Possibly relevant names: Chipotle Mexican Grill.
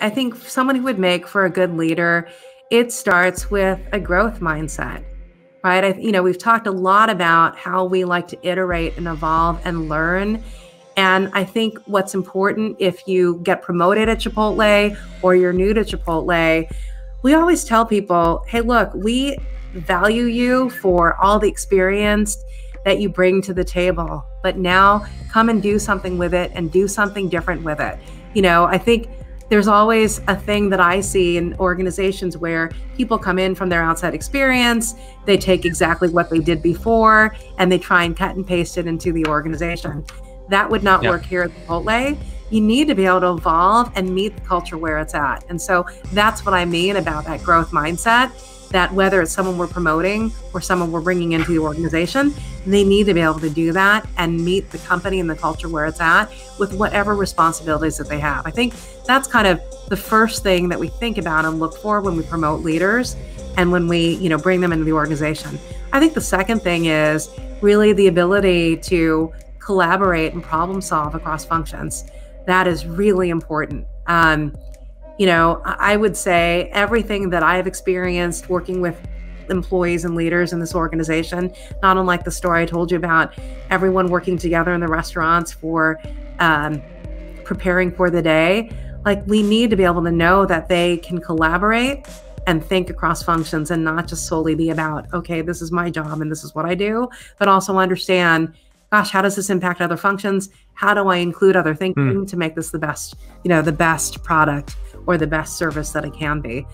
I think someone who would make for a good leader, it starts with a growth mindset, right? We've talked a lot about how we like to iterate and evolve and learn. And I think what's important if you get promoted at Chipotle or you're new to Chipotle, we always tell people, hey, look, we value you for all the experience that you bring to the table, but now come and do something with it and do something different with it. You know, I think there's always a thing that I see in organizations where people come in from their outside experience, they take exactly what they did before, and they try and cut and paste it into the organization. That would not work here at Chipotle. You need to be able to evolve and meet the culture where it's at. And so that's what I mean about that growth mindset, that whether it's someone we're promoting or someone we're bringing into the organization, they need to be able to do that and meet the company and the culture where it's at with whatever responsibilities that they have. I think that's kind of the first thing that we think about and look for when we promote leaders and when we, you know, bring them into the organization. I think the second thing is really the ability to collaborate and problem solve across functions. That is really important. You know, I would say everything that I've experienced working with employees and leaders in this organization, not unlike the story I told you about everyone working together in the restaurants for preparing for the day, like we need to be able to know that they can collaborate and think across functions and not just solely be about, okay, this is my job and this is what I do, but also understand, gosh, how does this impact other functions? How do I include other thinking to make this the best, you know, the best product or the best service that it can be?